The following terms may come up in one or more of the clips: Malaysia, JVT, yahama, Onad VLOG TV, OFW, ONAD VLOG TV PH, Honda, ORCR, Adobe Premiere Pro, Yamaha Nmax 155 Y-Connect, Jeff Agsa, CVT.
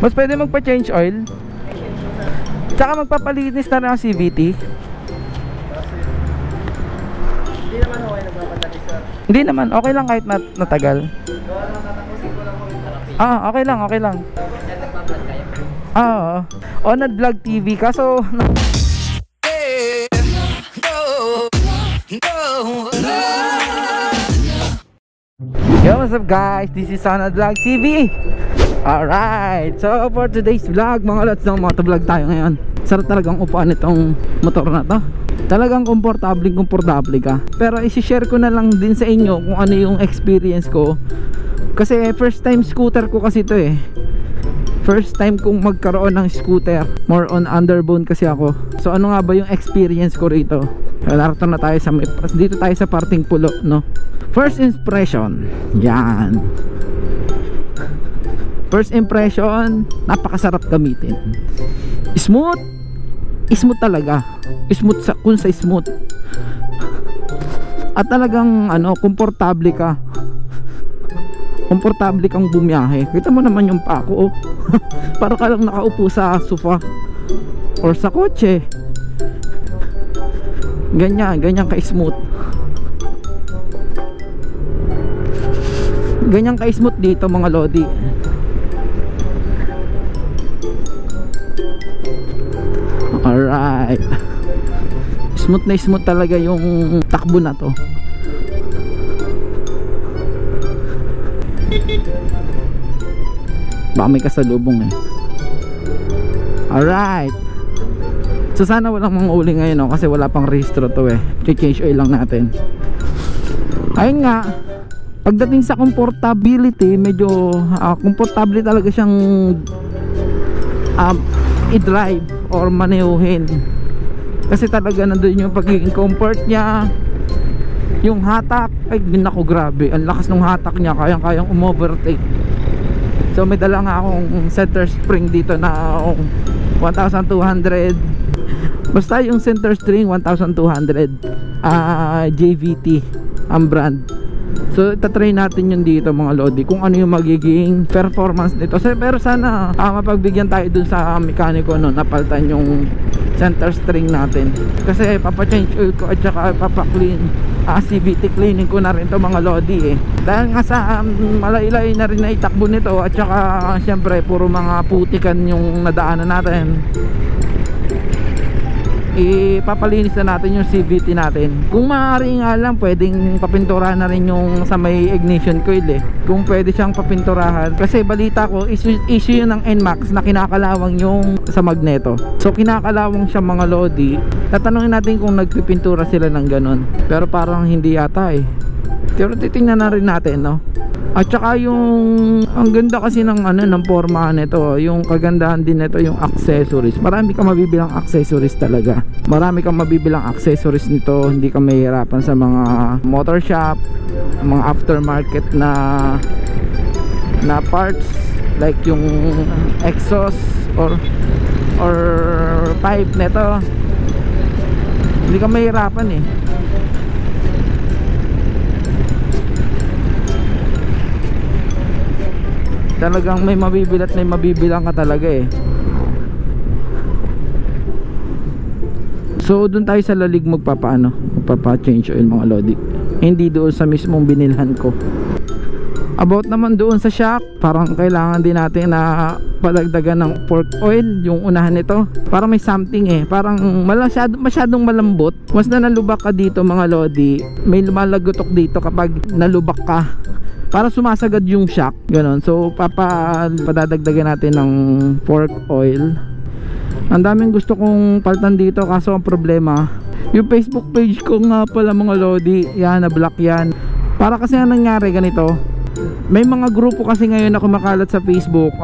Mas pwede magpa-change oil. Tsaka magpapalinis na rin ang CVT. Hindi naman okay nagpapatali, sir. Hindi naman, okay lang kahit natagal. Ah, okay lang, okay lang. Ah, Onad VLOG TV, kaso yo, what's up guys? This is Onad VLOG TV. Alright, so for today's vlog, mga lods, ng motovlog tayo ngayon. Sarap talagang upuan itong motor na to. Talagang komportable ka. Pero isi-share ko na lang din sa inyo kung ano yung experience ko. Kasi first time scooter ko kasi to eh. First time kong magkaroon ng scooter. More on underbone kasi ako. So ano nga ba yung experience ko rito? Narito na tayo sa dito tayo sa parting pulo, no? First impression. Yan. First impression, napakasarap gamitin. Smooth. Smooth talaga. Smooth sa kung sa smooth. At talagang ano, komportable ka. Komportable kang bumiyahe. Kita mo naman yung pako, oh. Para ka lang nakaupo sa sofa or sa kotse. Ganyan, ganyan ka-smooth. Ganyan ka-smooth dito, mga lodi. Alright. Smooth na smooth talaga yung takbo na to. Baka may kasalubong eh. Alright. So sana walang manguli ngayon, no? Kasi wala pang rehistro to eh. Change oil lang natin. Ayun nga. Pagdating sa comfortability, medyo comfortable talaga siyang i-drive or maneuhin. Kasi talaga nandun yung pagiging comfort niya. Yung hatak, ay naku grabe. Ang lakas ng hatak niya, kayang-kayang umovertake. So may dala nga akong center spring dito na 1,200. Basta yung center spring 1,200, JVT ang brand. So itatry natin yun dito, mga lodi, kung ano yung magiging performance nito. So, pero sana mapagbigyan tayo dun sa mekaniko, no, napaltan yung center string natin. Kasi papachange oil ko at saka papaclean, CVT cleaning ko na rin to, mga lodi eh. Dahil nga sa malaylay na rin na itakbo nito at saka syempre puro mga putikan yung nadaanan natin. Ipapalinis na natin yung CVT natin. Kung maaari nga lang, pwedeng papinturahan na rin yung sa may ignition coil eh. Kung pwede siyang papinturahan. Kasi balita ko, issue yun ng Nmax na kinakalawang yung sa magneto. So kinakalawang siya, mga lodi. Tatanungin natin kung nagpipintura sila ng ganun. Pero parang hindi yata eh. Pero titingnan na rin natin, no? At saka yung ang ganda kasi ng ano ng forma nito, yung kagandahan din nito yung accessories. Marami kang mabibilang accessories talaga. Marami kang mabibilang accessories nito, hindi ka mahihirapan sa mga motor shop, mga aftermarket na parts like yung exhaust or pipe nito. Hindi ka mahihirapan eh. Talagang may mabibilat, may mabibilang ka talaga eh. So doon tayo sa lalig magpapa-change oil, mga lodi. Hindi doon sa mismong binilhan ko. About naman doon sa shock, parang kailangan din natin na palagdagan ng fork oil yung unahan nito. Parang may something eh, parang masyadong malambot. Mas na nalubak ka dito, mga lodi, may lumalagotok dito kapag nalubak ka. Para sumasagad yung shock, gano'n. So padadagdagan natin ng fork oil. Ang daming gusto kong paltan dito, kaso ang problema, yung Facebook page ko nga pala, mga lodi, yan, na-block yan. Para kasi ang nangyari ganito, may mga grupo kasi ngayon na kumakalat sa Facebook,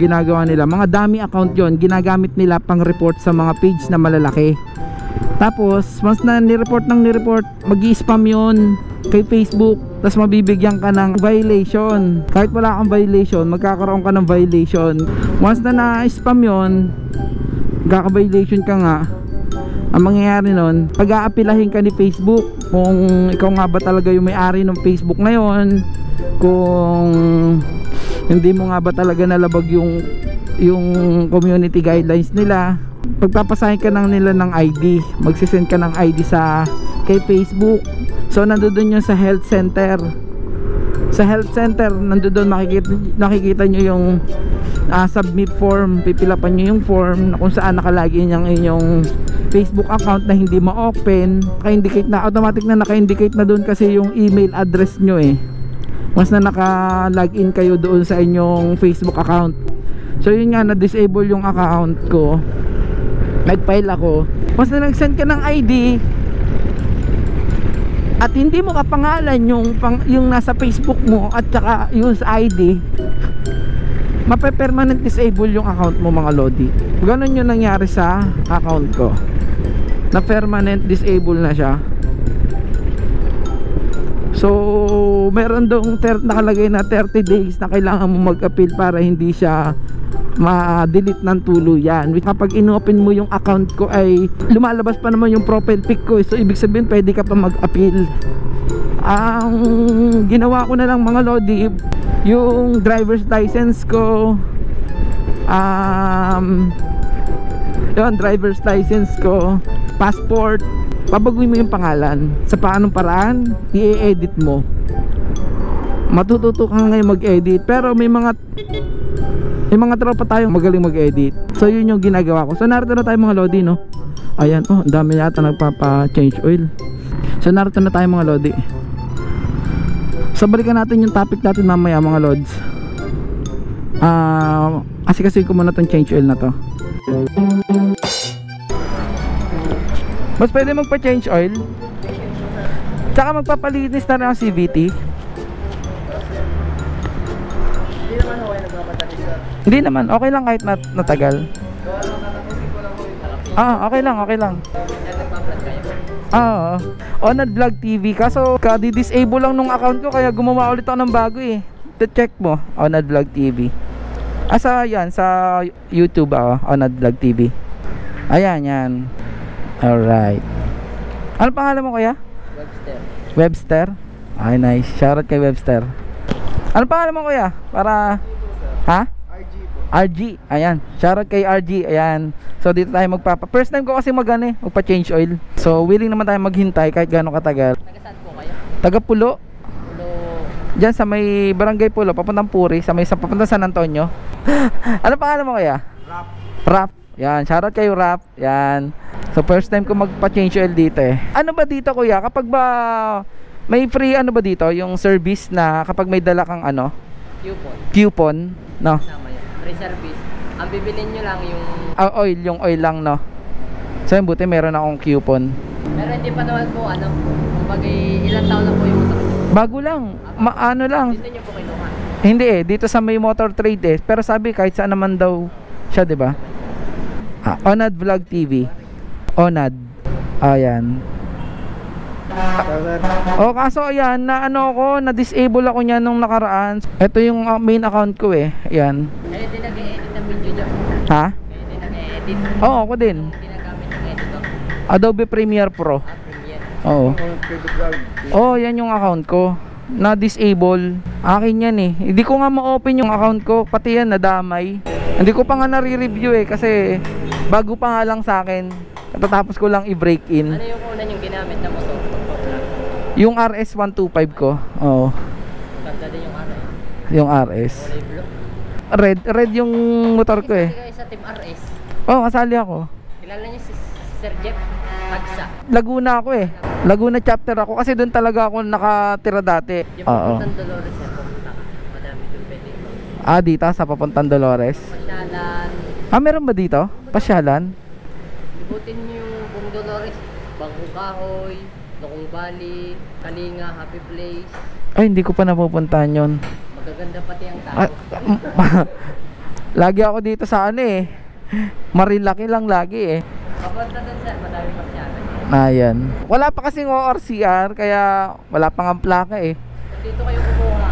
ginagawa nila, mga dummy account yon, ginagamit nila pang report sa mga page na malalaki. Tapos mas na nireport, magi-spam yun kay Facebook, tapos mabibigyan ka ng violation. Kahit wala kang violation, magkakaroon ka ng violation. Once na na-spam yun, magkaka-violation ka nga. Ang mangyayari nun, pag-aapilahin ka ni Facebook kung ikaw nga ba talaga yung may-ari ng Facebook ngayon, kung Hindi mo nga ba talaga nalabag yung community guidelines nila? Pagpapasahin ka ng nila ng ID, magsisend ka ng ID sa kay Facebook. So nandoon yun sa health center. Sa health center nandoon nakikita nyo yung submit form. Pipilapan nyo yung form na kung saan nakalagay yung inyong Facebook account na hindi ma-open. Naka-indicate na, automatic na naka-indicate na doon kasi yung email address nyo eh. Mas na naka-login kayo doon sa inyong Facebook account. So yun nga, na-disable yung account ko. Nag-file ako. Mas na nag-send ka ng ID at hindi mo kapangalan yung nasa Facebook mo at saka use ID, mape-permanent disable yung account mo mga lodi. Ganon yung nangyari sa account ko. Na permanent disable na siya. So, meron dong nakalagay na 30 days na kailangan mo mag-appeal para hindi siya ma-delete ng tuluyan. Kapag inopen mo yung account ko ay lumalabas pa naman yung profile pic ko. So, ibig sabihin pwede ka pa mag-appeal. Ang ginawa ko na lang mga lodi, yung driver's license ko, yun, driver's license ko, passport, pabaguhin mo yung pangalan. Sa paanong paraan, i-edit mo. Matututo ka ngayon mag-edit. Pero may mga tropa tayong magaling mag-edit. So yun yung ginagawa ko. So narito na tayo mga lodi, no? Ayan, oh, dami yata nagpapa-change oil. So narito na tayo mga lodi. So balikan natin yung topic natin mamaya mga lods. Kasi ko muna tong change oil na to. Mas pwede magpa-change oil. Tsaka magpapalinis na rin ang CVT. Hindi naman okay nagpapatalis na. Hindi naman, okay lang kahit natagal. Ah, okay lang, okay lang. Ah, Onad VLOG TV. Kaso kadi-disable lang nung account ko kaya gumawa ulit ako ng bago eh. Check mo, Onad VLOG TV. Asa yan sa YouTube ah, Onad VLOG TV. Ayan, yan. Alright. Ano pangalan mo kaya? Webster. Webster? Ay nice. Shoutout kay Webster. Ano pangalan mo kaya? Para ha? RG po. RG. Ayan. Shoutout kay RG. Ayan. So dito tayo first time ko kasi magpa-change oil. So willing naman tayo maghintay kahit gaano katagal. Taga saan po kayo? Taga Pulo. Pulo. Diyan sa may Barangay Pulo, papuntang Puri, papunta San Antonio. Ano pangalan mo kaya? Rap. Rap. Yan, shoutout kayo Rap. Yan. So first time ko magpa-change oil dito eh. Ano ba dito kuya? Kapag ba may free ano ba dito? Yung service na kapag may dala kang ano? Coupon. Coupon, no? Tama yan. Free service. Ang bibilin nyo lang yung oil. Yung oil lang, no? So yung buti meron akong coupon. Pero hindi pa naman po ano po. Kapag ilang taon na po yung motor? Bago lang. Ano lang. Dito nyo po kinuha? Hindi eh. Dito sa may motor trade eh. Pero sabi kahit saan naman daw siya, di ba? Onad VLOG TV. Onad. Ayan. Oh, kaso ayan, na ano ko, na disable ako niyan nung nakaraan. Ito yung main account ko eh. Ayan. Ay, din nag-edit ng video niyo. Ha? Ay, din nag-edit. Oo, ako din. Ginagamit ng editor. Adobe Premiere Pro. Ah, Premiere. Oo. Oh, yan yung account ko. Na-disable. Akin yan eh. Hindi ko nga ma-open yung account ko. Pati yan nadamay. Hindi ko pa nga nare-review eh kasi bago pa nga lang sa akin. Katatapos ko lang i-break in. Ano yung una yung ginamit na motor? Yung RS 125 ko. Oo. Maganda din yung RS. Yung RS. Red yung motor ko eh. Kasi kayo sa team RS. Oo, kasali ako. Kilala niyo si Sir Jeff Agsa. Laguna ako eh. Laguna chapter ako kasi doon talaga ako nakatira dati. Yung papuntang Dolores na pumunta ka. Madami doon pwede. Ah, dito sa papuntang Dolores. Pasyalan. Ah, meron ba dito? Pasyalan? Libutin nyo yung Bung Dolores, Bangkong Kahoy, Lokong Bali, Kalinga, Happy Place. Ay, hindi ko pa napupuntahan yun. Magaganda pati ang tao. Lagi ako dito sa ano eh. Marilaki lang lagi eh. Kapunta doon sir, madami pasyalan. Ayan. Wala pa kasing ORCR, kaya wala pang ang plaka eh. Dito kayo kumuha.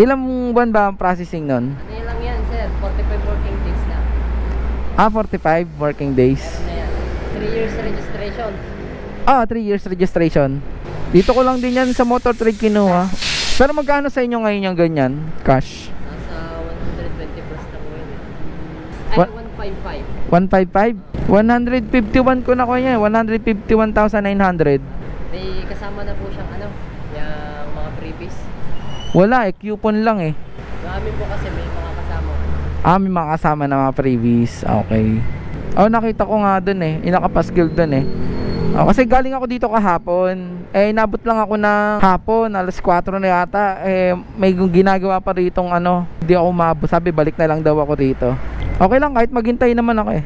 Ilang buwan ba ang processing nun? Ano lang yan sir, 45 working days na. Ah, 45 working days. 3 years registration. Ah, 3 years registration. Dito ko lang din yan sa motor trade kinuha. Pero magkano sa inyo ngayon yung ganyan? Cash? Nasa 155. 155? 151 ko na ko niya eh. 151,900. May kasama na po siyang ano, yung mga previous. Wala eh, coupon lang eh. Amin po kasi may mga kasama. Ah, may mga kasama na mga previous. Okay. Oh, nakita ko nga doon eh. Inakapaskil doon eh. Oh, kasi galing ako dito kahapon. Eh, inabot lang ako ng hapon, alas 4 na yata. Eh, may ginagawa pa ritong ano. Hindi ako umabot. Sabi, balik na lang daw ako rito. Okay lang, kahit maghintay naman ako eh.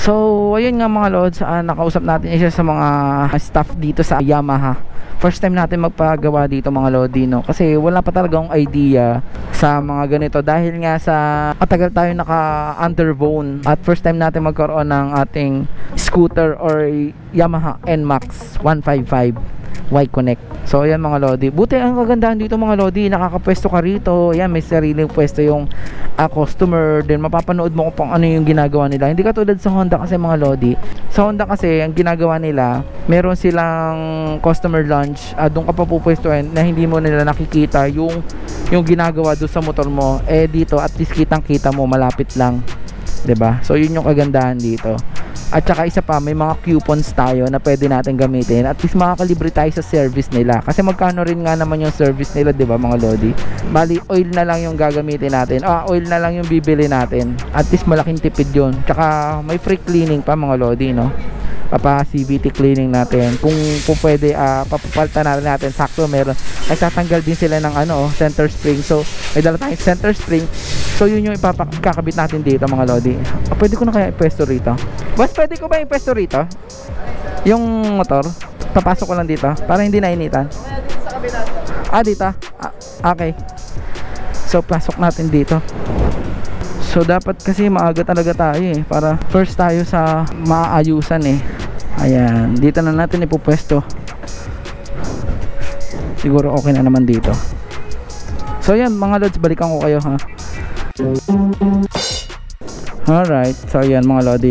So, ayun nga mga lods. Nakausap natin isa sa mga staff dito sa Yamaha. First time natin magpagawa dito mga lodi, no? Kasi wala pa talaga akong idea sa mga ganito dahil nga sa matagal tayo naka-underbone at first time natin magkaroon ng ating scooter or Yamaha Nmax 155 Y-Connect. So ayan mga lodi, buti ang kagandahan dito mga lodi, nakakapwesto ka rito. Ayan, may sariling pwesto yung customer, then mapapanood mo kung ano yung ginagawa nila. Hindi katulad sa Honda kasi mga lodi, sa Honda kasi ang ginagawa nila, meron silang customer lunch. Doon ka pa pupwestuhin na hindi mo nila nakikita yung ginagawa doon sa motor mo. Eh dito at least kitang kita mo, malapit lang, 'di ba? So yun yung kagandahan dito. At saka isa pa, may mga coupons tayo na pwede natin gamitin. At least makakalibre tayo sa service nila. Kasi magkano rin nga naman yung service nila, 'di ba mga lodi? Bali oil na lang yung gagamitin natin. Oil na lang yung bibili natin. At least malaking tipid yun. Tsaka may free cleaning pa mga lodi, no? CVT cleaning natin kung pwede, papapalta natin sakto meron, ay tatanggal din sila ng ano, center spring, so may dala tayong center spring, so yun yung ipapakakabit natin dito mga lodi. Pwede ko na kaya ipesto rito, boss? Pwede ko ba ipesto rito yung motor? Papasok ko lang dito para hindi nainitan. Dito? Okay, so pasok natin dito. So dapat kasi maaga talaga tayo eh, para first tayo sa maayusan eh. Ayan, dito na natin ipupwesto. Siguro okay na naman dito. So ayan mga lods, balikan ko kayo ha. Alright, so ayan mga lodi,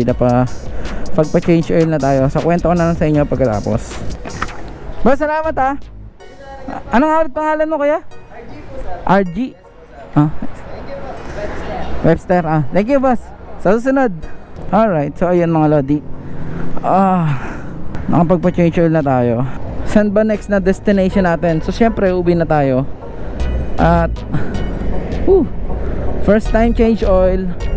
pagpa-change oil na tayo. So kwento ko na lang sa inyo pagkatapos. Boss, salamat ha. Anong pangalan mo kaya? RG po sir. RG? Webster, thank you boss, sa susunod. Alright, so ayan mga lodi, nakapagpa-change oil na tayo. Saan ba next na destination natin? So syempre uwi na tayo. At first time change oil,